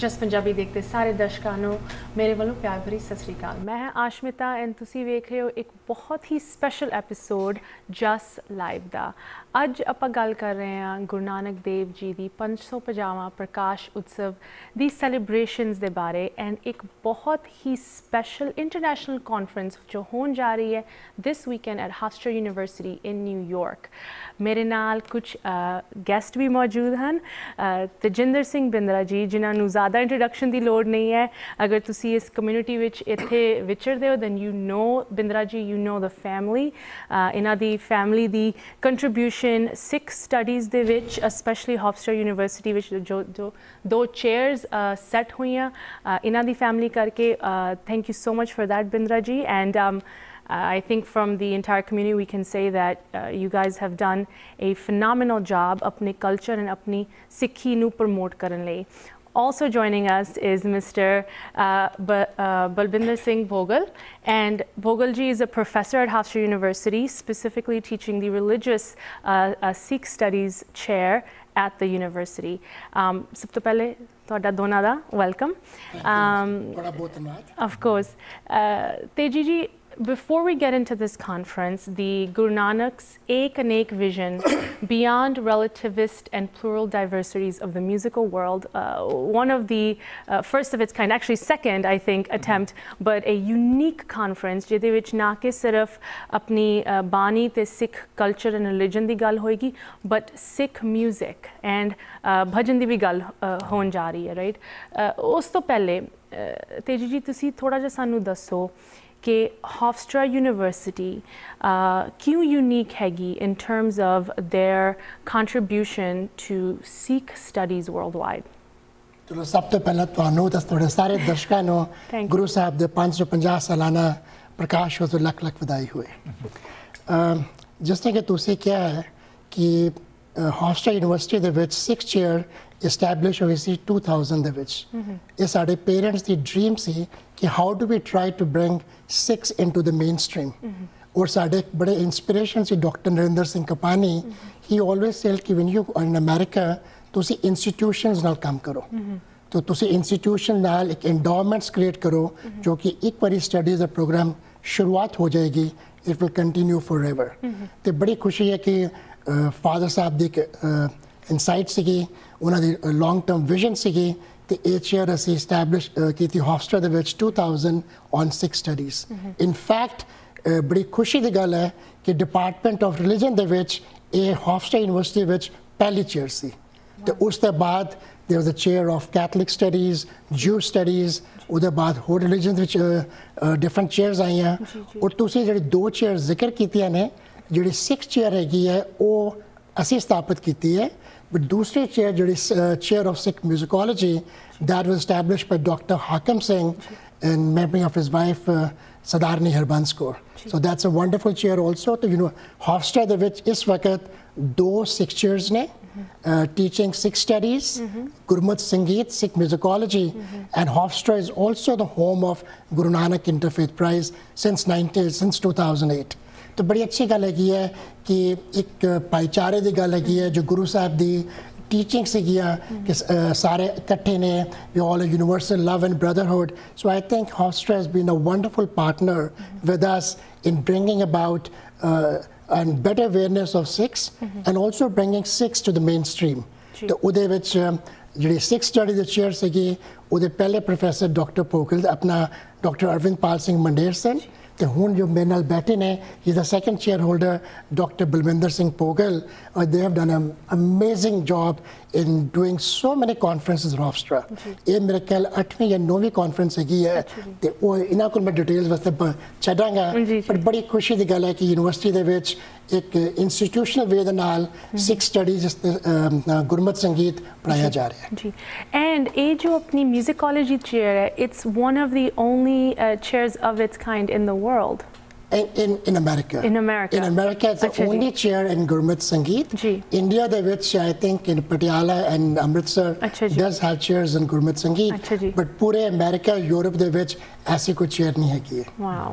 Just Punjabi देखते सारे दर्शकों को मेरे वालों प्यार भरी सत श्री अकाल। मैं है आशमिता एंड तुसी वेख रहे हो एक बहुत ही स्पैशल एपीसोड जस लाइव दा। अज आप गल कर रहे हैं गुरु नानक देव जी की 550वां प्रकाश उत्सव दी सैलीब्रेशन के बारे एंड एक बहुत ही स्पैशल इंटरनेशनल कॉन्फ्रेंस जो होने जा रही है this weekend at Hofstra University in New York. मेरे नाल कुछ गेस्ट भी मौजूद हैं। तेजिंदर सिंह बिंद्रा जी जिन्होंने ज़्यादा इंट्रोडक्शन की लोड़ नहीं है, अगर तुसी इस कम्यूनिटी विच इत्थे विचरदे हो then you know Bindra ji, you know the family. इन्हां दी फैमिली दी कंट्रीब्यूशन सिख स्टडीज़ दे विच स्पैशली हॉफस्ट्रा यूनिवर्सिटी विच जो जो दो चेयर्स सैट हुई इन्हां दी फैमिली करके। Thank you so much for that Bindra ji and I think from the entire community we can say that you guys have done a phenomenal job apne culture and apni Sikhi nu promote karan layi. Also joining us is Mr. Balbinder Singh Bhogal, and Bhogal ji is a professor at Hofstra University, specifically teaching the religious Sikh studies chair at the university. Sab to pehle tohada dona da welcome. Bada bahut dhanyawad. Of course. Teji ji, before we get into this conference, the Guru Nanak's Ek Anek vision beyond relativist and plural diversities of the musical world, one of the first of its kind, actually second, I think, attempt, but a unique conference, jehde vich na ke sirf apni bani te Sikh culture and religion di gal hoegi, but Sikh music and bhajan di bhi gal hon ja rahi hai, right? Us to pehle, Teji ji, tusi thoda ja sanu dasso कि Hofstra university क्यों unique हैगी in terms of their contribution to Sikh studies worldwide. चलो सब तो पहले तो थोड़े सारे दर्शकों नो गुरु साहब दे 550 सालाना प्रकाश हो तो लख लख विदाई हुए। जिस तरह के तुसी क्या है कि हॉफस्ट्रा यूनिवर्सिटी दे विच सिक्स चेयर Established obviously 2000 ਦੇ ਵਿੱਚ ਇਹ ਸਾਡੇ ਪੇਰੈਂਟਸ ਦੀ ਡ੍ਰੀਮ ਸੀ ਕਿ how do we try to bring Sikhs into the mainstream ਔਰ ਸਾਡੇ ਬੜੇ ਇਨਸਪੀਰੇਸ਼ਨ ਸੀ doctor Narinder Singh Kapany he always said ਕਿ ਵੈਨ ਯੂ ਇਨ ਅਮਰੀਕਾ ਤੁਸੀਂ ਇੰਸਟੀਟਿਊਸ਼ਨਸ ਨਾਲ ਕੰਮ ਕਰੋ ਤਾਂ ਤੁਸੀਂ ਇੰਸਟੀਟਿਊਸ਼ਨ ਨਾਲ ਇੱਕ ਇੰਡੋਮੈਂਟਸ ਕ੍ਰੀਏਟ ਕਰੋ ਜੋ ਕਿ ਇੱਕ ਵਾਰੀ ਸਟੱਡੀਜ਼ ਦਾ ਪ੍ਰੋਗਰਾਮ ਸ਼ੁਰੂਆਤ ਹੋ ਜਾਏਗੀ it will continue forever ਅਤੇ ਬੜੀ ਖੁਸ਼ੀ ਹੈ ਕਿ ਫਾਦਰ ਸਾਹਿਬ ਦੀ ਇਨਸਾਈਟ ਸੀਗੀ ਉਹਨਾਂ ਦੀ ਲੌਂਗ ਟਰਮ ਵਿਜ਼ਨ ਸੀਗੀ ਅਤੇ ਇਹ ਚੇਅਰ ਅਸੀਂ ਇਸਟੈਬਲਿਸ਼ ਕੀਤੀ ਹੌਫਸਟਰਾ ਦੇ ਵਿੱਚ 2000 ਔਨ ਸਿਕਸ ਸਟੱਡੀਜ਼। ਇਨਫੈਕਟ ਬੜੀ ਖੁਸ਼ੀ ਦੀ ਗੱਲ ਹੈ ਕਿ ਡਿਪਾਰਟਮੈਂਟ ਆਫ ਰਿਲੀਜਨ ਦੇ ਵਿੱਚ ਇਹ ਹੌਫਸਟਰਾ ਯੂਨੀਵਰਸਿਟੀ ਵਿੱਚ ਪਹਿਲੀ ਚੇਅਰ ਸੀ ਅਤੇ ਉਸ ਤੋਂ ਬਾਅਦ there was a chair of Catholic studies, Jew studies, ਉਹਦੇ ਬਾਅਦ ਹੋਰ ਰਿਲੀਜਨ ਵਿੱਚ ਡਿਫਰੈਂਟ ਚੇਅਰਸ ਆਈਆਂ। ਔਰ ਤੁਸੀਂ ਜਿਹੜੀ ਦੋ ਚੇਅਰ ਜ਼ਿਕਰ ਕੀਤੀਆਂ ਨੇ, ਜਿਹੜੀ ਸਿਕਸ ਚੇਅਰ ਹੈਗੀ ਹੈ ਉਹ ਅਸੀਂ ਸਥਾਪਿਤ ਕੀਤੀ ਹੈ, but dusri chair jo is chair of Sikh musicology that was established by Dr. Hakam Singh in memory of his wife Sadarni Harbans Kaur. So that's a wonderful chair also. So you know Hofstra de vich is waqt do Sikh chairs ne teaching Sikh studies, Gurmat Sangeet, Sikh musicology, and Hofstra is also the home of Guru Nanak Interfaith Prize since 2008. तो बड़ी अच्छी गल हैगी है कि एक भाईचारे की गल हैगी है जो गुरु साहब की टीचिंग से किया कि सारे इकट्ठे ने we all universal love and brotherhood. So I think Hofstra has been a wonderful partner with us in bringing about and better awareness of Sikhs and also bringing Sikhs to the mainstream. तो उदे विच जी Sikhs study के chair से उदे पहले professor doctor पोखिल्ड अपना doctor Arvin Pal Singh मंडेरसन तो हूँ जो मेरे नाल बैठे ने is the second chair holder doctor Balwinder Singh Bhogal और they have done an amazing job in doing so many conferences Hofstra. ये मेरे ख्याल 8वीं या 9वीं कॉन्फ्रेंस हैगी है तो वो इन्हों को मैं डिटेल्स वास्ते छड्डांगा, पर बड़ी खुशी की गल है कि यूनिवर्सिटी दे विच एक इंस्टीट्यूशनल वे दे नाल सिक्स स्टडीज गुरमत संगीत पढ़ाया जा रहा है जी। एंड ये जो अपनी म्यूजिकोलॉजी चेयर है it's one of the only chairs of its kind in the world in America. In America it's the only chair in Gurmat Sangeet. India the which I think in Patiala and Amritsar does have chairs in Gurmat Sangeet, but pure America, Europe the which aise koi chair nahi hai ki. Wow.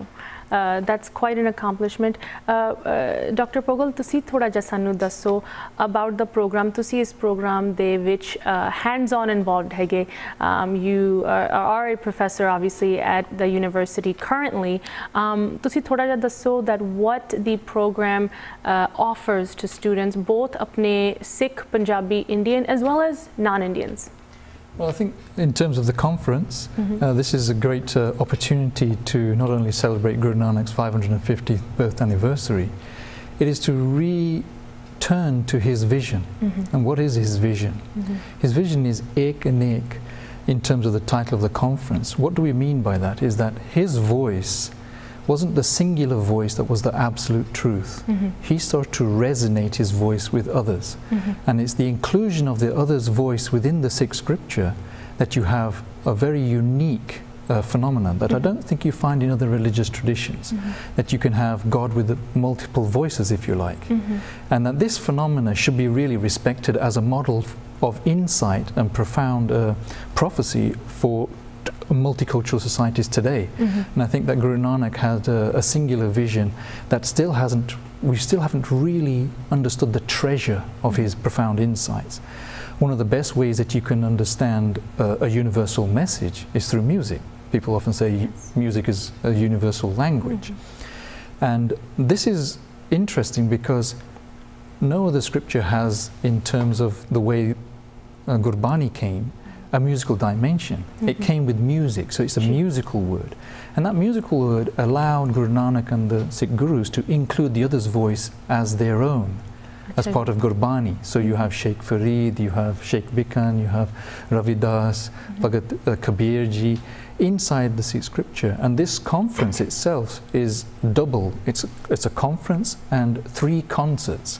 That's quite an accomplishment. Dr. Bhogal, ਤੁਸੀਂ ਥੋੜਾ ਜਿਹਾ ਸਾਨੂੰ ਦੱਸੋ about the program. ਤੁਸੀਂ ਇਸ program ਦੇ ਵਿੱਚ hands-on involved ਹੈਗੇ. You are a professor, obviously, at the university currently. ਤੁਸੀਂ ਥੋੜਾ ਜਿਹਾ ਦੱਸੋ that what the program offers to students, both ਆਪਣੇ Sikh, Punjabi, Indian, as well as non-Indians. Well, I think in terms of the conference, this is a great opportunity to not only celebrate Guru Nanak's 550th birth anniversary, it is to return to his vision. And what is his vision? His vision is ek and ek in terms of the title of the conference. What do we mean by that? Is that his voice wasn't the singular voice that was the absolute truth. He sought to resonate his voice with others. And it's the inclusion of the other's voice within the Sikh scripture that you have a very unique phenomenon that I don't think you find in other religious traditions, that you can have God with multiple voices, if you like. And that this phenomena should be really respected as a model of insight and profound prophecy for multicultural societies today. And I think that Guru Nanak had a singular vision that still hasn't, we still haven't really understood the treasure of his profound insights. One of the best ways that you can understand a universal message is through music. People often say music is a universal language. And this is interesting because no other scripture has, in terms of the way Gurbani came, a musical dimension. It came with music, so it's a musical word. And that musical word allowed Guru Nanak and the Sikh Gurus to include the other's voice as their own, as part of Gurbani. So you have Sheikh Farid, you have Sheikh Bikan, you have Ravidas, Kabirji, inside the Sikh scripture. And this conference itself is double. It's a conference and three concerts,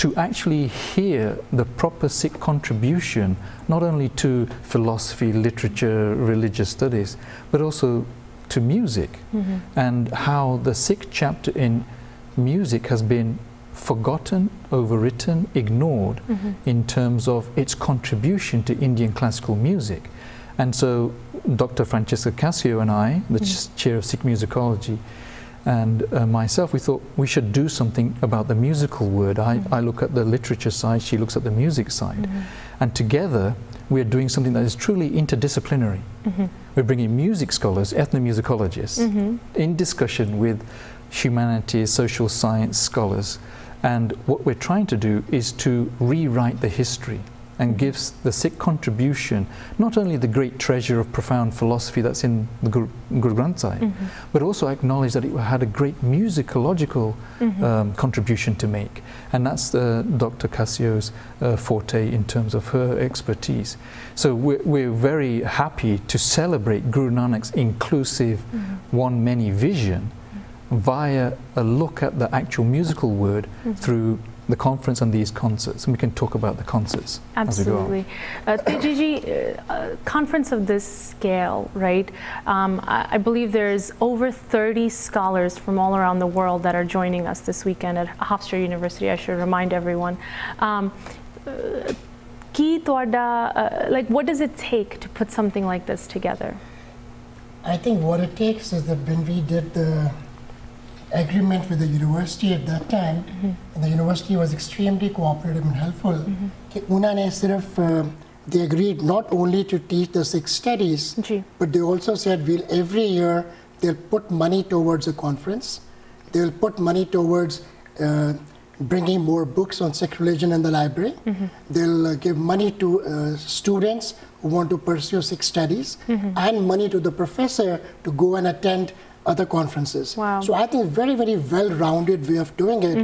to actually hear the proper Sikh contribution, not only to philosophy, literature, religious studies, but also to music, and how the Sikh chapter in music has been forgotten, overwritten, ignored in terms of its contribution to Indian classical music. And so Dr. Francesca Cassio and I, the chair of Sikh musicology, and myself, we thought we should do something about the musical word. I look at the literature side, she looks at the music side. And together, we are doing something that is truly interdisciplinary. We're bringing music scholars, ethnomusicologists, in discussion with humanities, social science scholars. And what we're trying to do is to rewrite the history and gives the Sikh contribution not only the great treasure of profound philosophy that's in the Guru Granth Sahib, but also acknowledge that it had a great musicological contribution to make. And that's Dr. Cassio's forte in terms of her expertise. So we're very happy to celebrate Guru Nanak's inclusive one-many vision via a look at the actual musical word through the conference and these concerts, and we can talk about the concerts. Absolutely. Tejiji, a conference of this scale, right? I believe there's over 30 scholars from all around the world that are joining us this weekend at Hofstra University, I should remind everyone. Like, what does it take to put something like this together? I think what it takes is that when we did the agreement with the university at that time, and the university was extremely cooperative and helpful. They agreed not only to teach the Sikh studies, but they also said we'll, every year they'll put money towards a conference, they'll put money towards bringing more books on Sikh religion in the library, they'll give money to students who want to pursue Sikh studies, and money to the professor to go and attend other conferences. So I think very well-rounded way of doing it,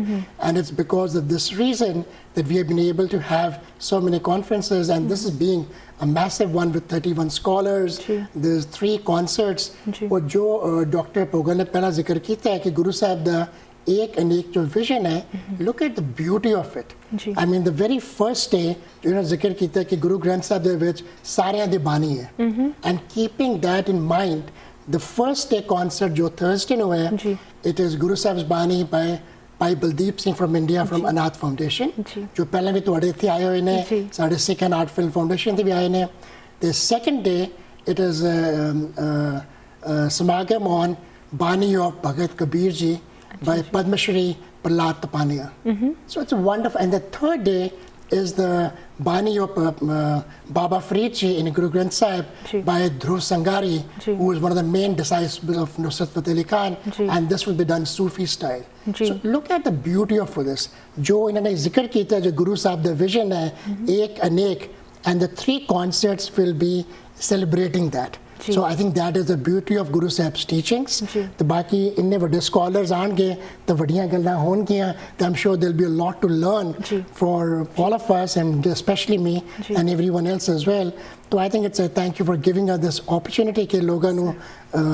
and it's because of this reason that we have been able to have so many conferences, and this is being a massive one with 31 scholars. There's three concerts. Aur jo Dr. Bhogal ne pehla zikr kiya hai ki Guru Sahib da ek and ek jo vision hai, look at the beauty of it. I mean, the very first day, you know, zikr kiya hai ki Guru Granth Sahib de vich sareyan di bani hai, and keeping that in mind, the first day concert, jo Thursday no hai, it is Guru Sahib's Bani by Bhai Baldeep Singh from India, from Anath Foundation. Jo pehle bhi tode the aaye hoye ne, saade Sikh and Art Film Foundation the bhi aaye ne. The second day, it is Samagam on Bani of Bhagat Kabirji by Padma Shri Prahlad Tipanya. So it's a wonderful. And the third day is the Bani of Baba Farid Ji in Guru Granth Sahib by Dhruv Sangari, who is one of the main disciples of Nusrat Patelikan, and this will be done Sufi style. So look at the beauty of this. Jo inhone zikr kiya tha, jo Guru Sahib the vision hai, ek anek, and the three concerts will be celebrating that. So I think that is the beauty of Guru Sahib's teachings. The baki inne vade scholars aange, the vadiyan gallan hongiyan. I'm sure there'll be a lot to learn for all of us, and especially me and everyone else as well. So I think it's a thank you for giving us this opportunity ke logan nu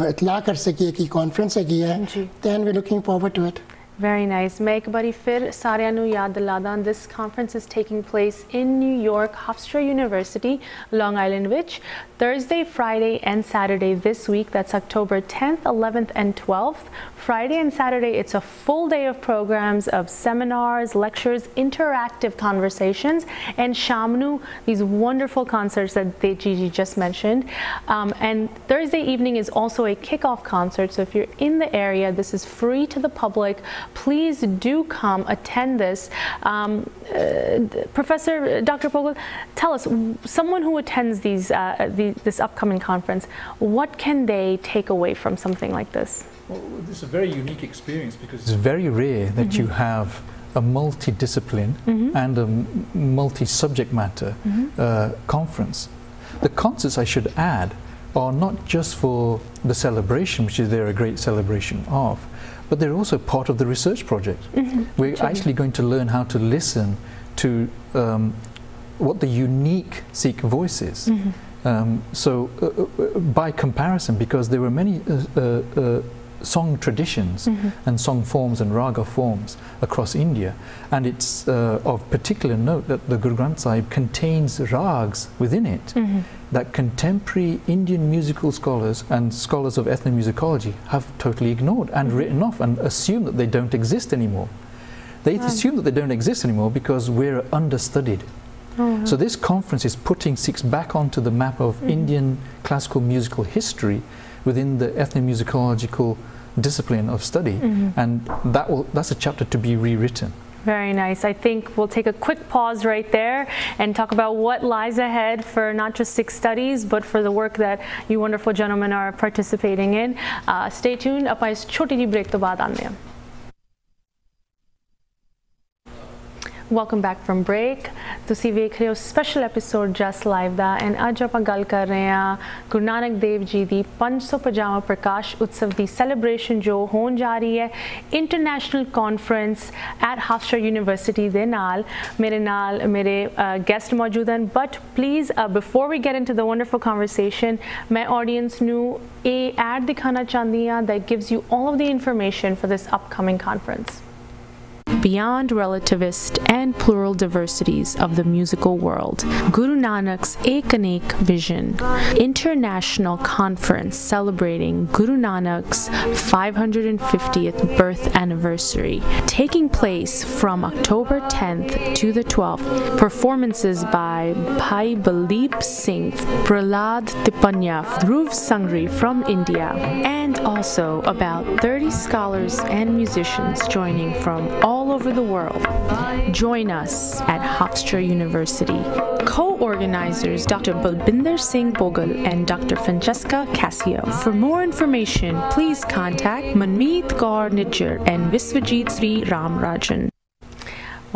itla kar sake ki conference hai ki hai. Then we're looking forward to it. Very nice. Main ek bari fir saaryan nu yaad diladan, this conference is taking place in New York, Hofstra University, Long Island, which Thursday, Friday and Saturday this week, that's October 10th, 11th and 12th. Friday and Saturday, it's a full day of programs, of seminars, lectures, interactive conversations, and Shamnu, these wonderful concerts that Gigi just mentioned. And Thursday evening is also a kickoff concert, so if you're in the area, this is free to the public. Please do come attend this. Professor Dr. Bhogal, tell us, someone who attends these, this upcoming conference, what can they take away from something like this? Well, this is a very unique experience because it's very rare that you have a multi-discipline and a multi-subject matter conference. The concerts, I should add, are not just for the celebration, which is they're a great celebration of, but they're also part of the research project. We're actually going to learn how to listen to what the unique Sikh voice is. By comparison, because there were many song traditions and song forms and raga forms across India, and it's of particular note that the Guru Granth Sahib contains rags within it that contemporary Indian musical scholars and scholars of ethnomusicology have totally ignored and written off and assume that they don't exist anymore. They assume that they don't exist anymore because we're understudied. So this conference is putting Sikhs back onto the map of Indian classical musical history within the ethnomusicological discipline of study, and that's a chapter to be rewritten. Very nice. I think we'll take a quick pause right there and talk about what lies ahead for not just Sikh studies, but for the work that you wonderful gentlemen are participating in. Stay tuned. Apna is choti ji break to baad aane hain. Welcome back from break. ਤੁਸੀਂ ਵੇਖ ਰਹੇ ਹੋ special episode just live ਦਾ, and ਅੱਜ ਆਪਾਂ ਗੱਲ ਕਰ ਰਹੇ ਹਾਂ ਗੁਰੂ ਨਾਨਕ ਦੇਵ ਜੀ ਦੀ 550ਵਾਂ ਪ੍ਰਕਾਸ਼ ਉਤਸਵ ਦੀ ਸੈਲੀਬ੍ਰੇਸ਼ਨ ਜੋ ਹੋਣ ਜਾ ਰਹੀ ਹੈ international conference at Hofstra University ਦੇ ਨਾਲ। ਮੇਰੇ ਨਾਲ ਮੇਰੇ ਗੈਸਟ ਮੌਜੂਦ ਹਨ, but please before we get into the wonderful conversation ਮੈਂ ਆਡੀਅੰਸ ਨੂੰ ਇਹ ਐਡ ਦਿਖਾਉਣਾ ਚਾਹੁੰਦੀ ਹਾਂ that gives you all of the information for this upcoming conference. Beyond relativist and plural diversities of the musical world, Guru Nanak's Ek Anek Vision, international conference celebrating Guru Nanak's 550th birth anniversary, taking place from October 10th to the 12th. Performances by Bhai Baldeep Singh, Prahlad Tipanya, Dhruv Sangari from India, and also about 30 scholars and musicians joining from all over the world. Join us at Hofstra University. Co-organizers Dr. Balbinder Singh Bhogal and Dr. Francesca Cassio. For more information, please contact Manmeet Kaur Nijjar and Viswajit Sri Ram Rajan.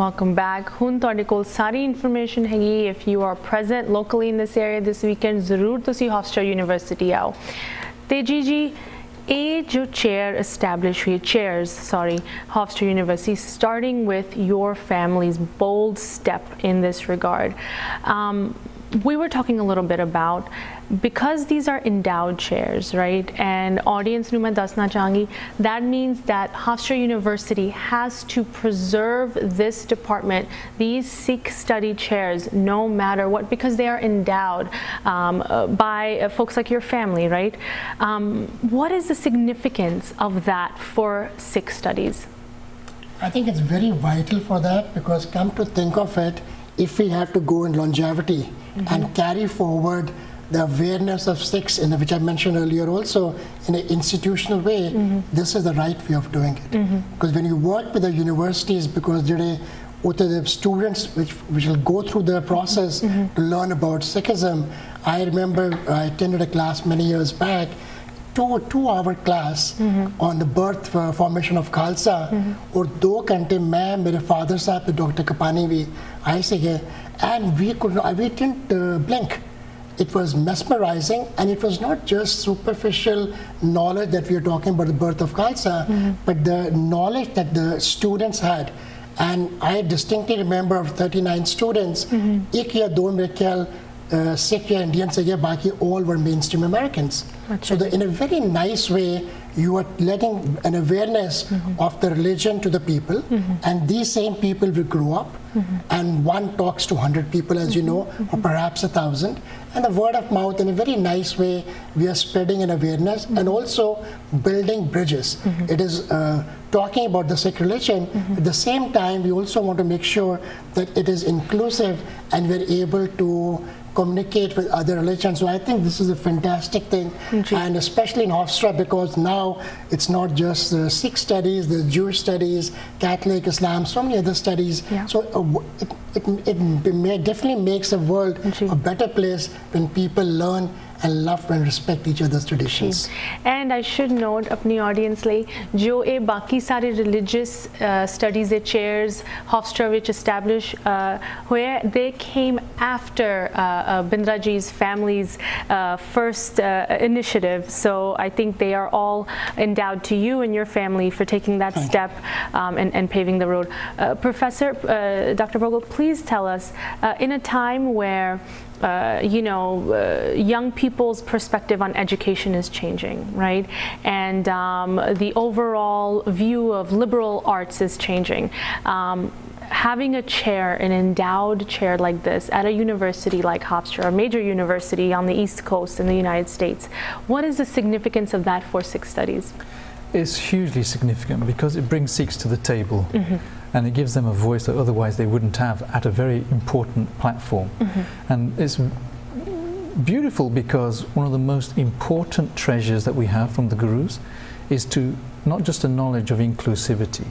Welcome back. Hun tode kol sari information hegi. If you are present locally in this area this weekend, zarur tusi Hofstra University aao. Tejiji A jo chair established here, chairs, sorry, Hofstra University, starting with your family's bold step in this regard. We were talking a little bit about, because these are endowed chairs, right? And audience nu main dasna chahangi, that means that Hofstra University has to preserve this department, these Sikh study chairs, no matter what, because they are endowed by folks like your family, right? What is the significance of that for Sikh studies? I think it's very vital for that, because come to think of it, if we have to go in longevity and carry forward the awareness of Sikhs, which I mentioned earlier also, in an institutional way, this is the right way of doing it. Because when you work with the universities, because today, the students which will go through the process to learn about Sikhism. I remember I attended a class many years back, two-hour class on the birth formation of Khalsa. Aur 2 घंटे main, mere father sahab, Dr. Kapany bhi aaye the, and we didn't blink. It was mesmerizing, and it was not just superficial knowledge that we are talking about the birth of Khalsa, but the knowledge that the students had. And I distinctly remember of 39 students, ek ya do mere khayal Sikh ya Indian se, baki all were mainstream Americans. So that in a very nice way, you are letting an awareness of the religion to the people, and these same people will grow up, and one talks to 100 people, as you know, or perhaps 1,000, and the word of mouth, in a very nice way, we are spreading an awareness and also building bridges. It is talking about the Sikh religion. At the same time, we also want to make sure that it is inclusive and we're able to communicate with other religions. So I think this is a fantastic thing, and especially in Hofstra, because now it's not just the Sikh studies, the Jewish studies, Catholic, Islam, so many other studies. So it definitely makes the world a better place when people learn and love and respect each other's traditions. And I should note, apni audience lai, jo e baki sare religious studies e chairs, Hofstra which established, where they came after Bindra ji's family's first initiative. So I think they are all endowed to you and your family for taking that step and paving the road. Professor, Dr. Bhogal, please tell us, in a time where young people's perspective on education is changing, right? And the overall view of liberal arts is changing. Having a chair, an endowed chair like this at a university like Hofstra, a major university on the East Coast in the United States, what is the significance of that for Sikh studies? It's hugely significant because it brings Sikhs to the table. And it gives them a voice that otherwise they wouldn't have at a very important platform. And it's beautiful because one of the most important treasures that we have from the Gurus is to not just a knowledge of inclusivity,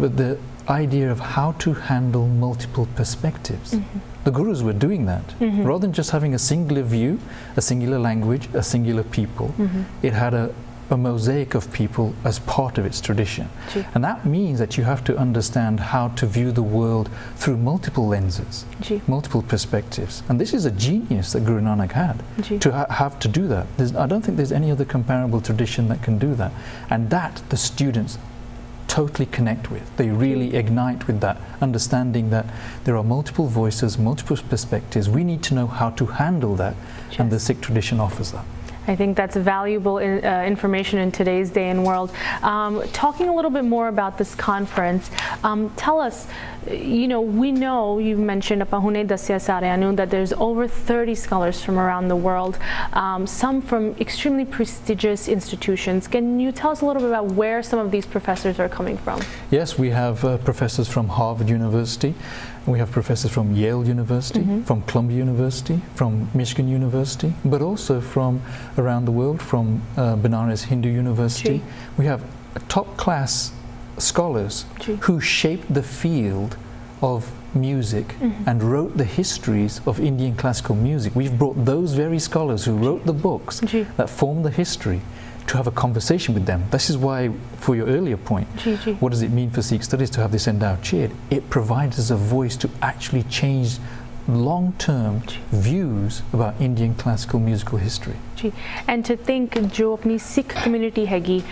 but the idea of how to handle multiple perspectives. The Gurus were doing that. Rather than just having a singular view, a singular language, a singular people, it had a mosaic of people as part of its tradition. And that means that you have to understand how to view the world through multiple lenses, multiple perspectives. And this is a genius that Guru Nanak had, to have to do that. I don't think there's any other comparable tradition that can do that. And that the students totally connect with. They really ignite with that, understanding that there are multiple voices, multiple perspectives. We need to know how to handle that, and the Sikh tradition offers that. I think that's valuable information in today's day and world. Talking a little bit more about this conference, tell us, you know, we know, you've mentioned that there's over 30 scholars from around the world, some from extremely prestigious institutions. Can you tell us a little bit about where some of these professors are coming from? Yes, we have professors from Harvard University. We have professors from Yale University, from Columbia University, from Michigan University, but also from around the world, from Banares Hindu University. We have top class scholars who shaped the field of music and wrote the histories of Indian classical music. We've brought those very scholars who wrote the books that form the history to have a conversation with them. This is why, for your earlier point, what does it mean for Sikh studies to have this endowed chair? It provides us a voice to actually change long-term views about Indian classical musical history. And to think, jo apni Sikh community hegi,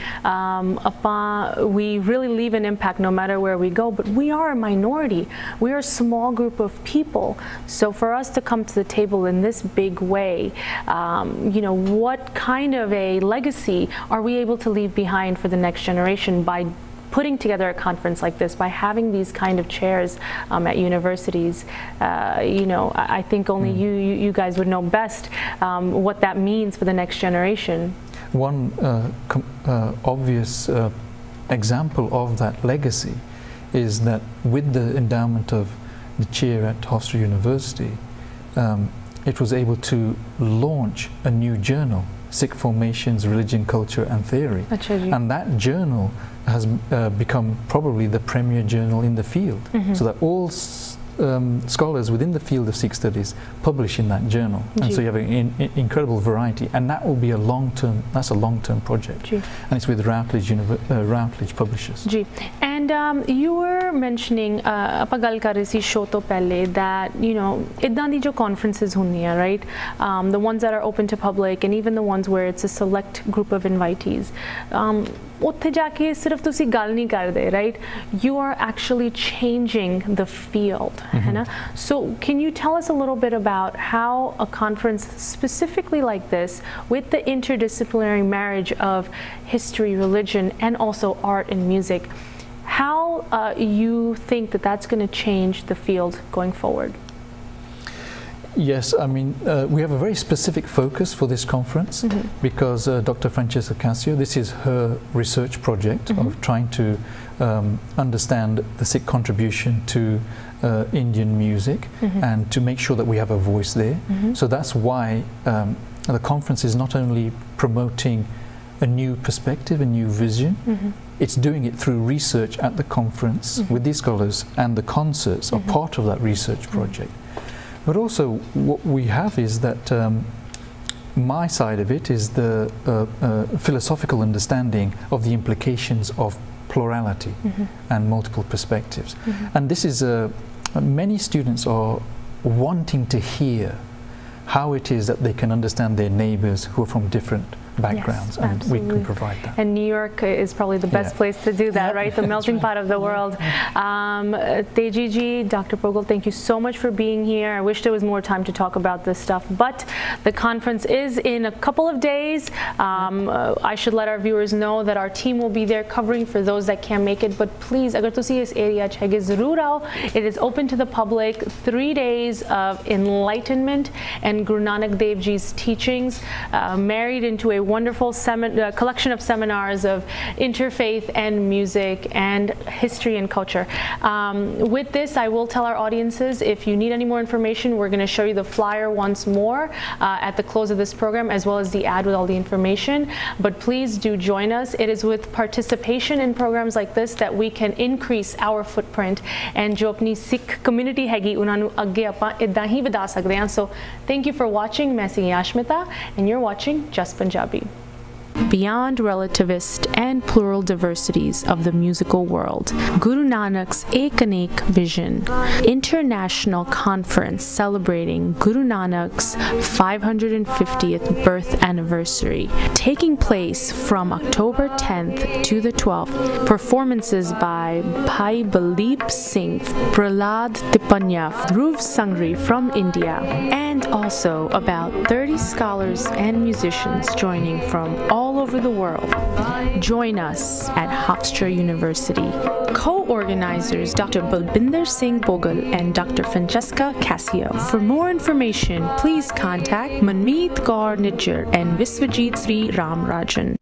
we really leave an impact no matter where we go, but we are a minority. We are a small group of people. So for us to come to the table in this big way, you know, what kind of a legacy are we able to leave behind for the next generation by putting together a conference like this, by having these kind of chairs at universities? You know, I think only you guys would know best what that means for the next generation. One obvious example of that legacy is that with the endowment of the chair at Hofstra University, it was able to launch a new journal, Sikh Formations, Religion, Culture and Theory. And that journal has become probably the premier journal in the field, so that all scholars within the field of Sikh studies publish in that journal, and so you have an incredible variety, and that will be a long-term, that's a long-term project, and it's with Routledge, Routledge Publishers. And you were mentioning apa gal kar rahi si show to pehle that, you know, iddan di jo conferences huni hai, right? The ones that are open to public and even the ones where it's a select group of invitees. Utthe ja ke sirf tusi gal nahi karde, right? You are actually changing the field, hai na? So can you tell us a little bit about how a conference specifically like this, with the interdisciplinary marriage of history, religion, and also art and music, how you think that that's going to change the field going forward? Yes, I mean, we have a very specific focus for this conference because Dr. Francesca Cassio, this is her research project of trying to understand the Sikh contribution to Indian music and to make sure that we have a voice there. So that's why the conference is not only promoting a new perspective, a new vision, it's doing it through research at the conference with these scholars, and the concerts are part of that research project. But also what we have is that my side of it is the philosophical understanding of the implications of plurality and multiple perspectives. And this is, many students are wanting to hear how it is that they can understand their neighbors who are from different backgrounds, and absolutely, we can provide that. And New York is probably the best place to do that, right? The melting pot of the world. Tejiji, Dr. Bhogal, thank you so much for being here. I wish there was more time to talk about this stuff, but the conference is in a couple of days. I should let our viewers know that our team will be there covering for those that can't make it, but please, agar tusi is area chage zarur aao. It is open to the public, 3 days of enlightenment and Guru Nanak Dev Ji's teachings, married into a wonderful collection of seminars of interfaith and music and history and culture. With this, I will tell our audiences, if you need any more information, we're going to show you the flyer once more at the close of this program, as well as the ad with all the information. But please do join us. It is with participation in programs like this that we can increase our footprint and jo apni Sikh community hegi unna nu agge apan idda hi vada sakde hain. So thank you for watching. Main Singh Ashmita, and you're watching Just Punjabi. Beyond relativist and plural diversities of the musical world, Guru Nanak's Ek Anek Vision, international conference celebrating Guru Nanak's 550th birth anniversary, taking place from October 10th to the 12th. Performances by Bhai Baldeep Singh, Prahlad Tipanya, Dhruv Sangari from India, and also about 30 scholars and musicians joining from all over the world. Join us at Hofstra University. Co-organizers Dr. Balbinder Singh Bhogal and Dr. Francesca Cassio. For more information, please contact Manmeet Kaur Nijjar and Viswajit Sri Ram Rajan.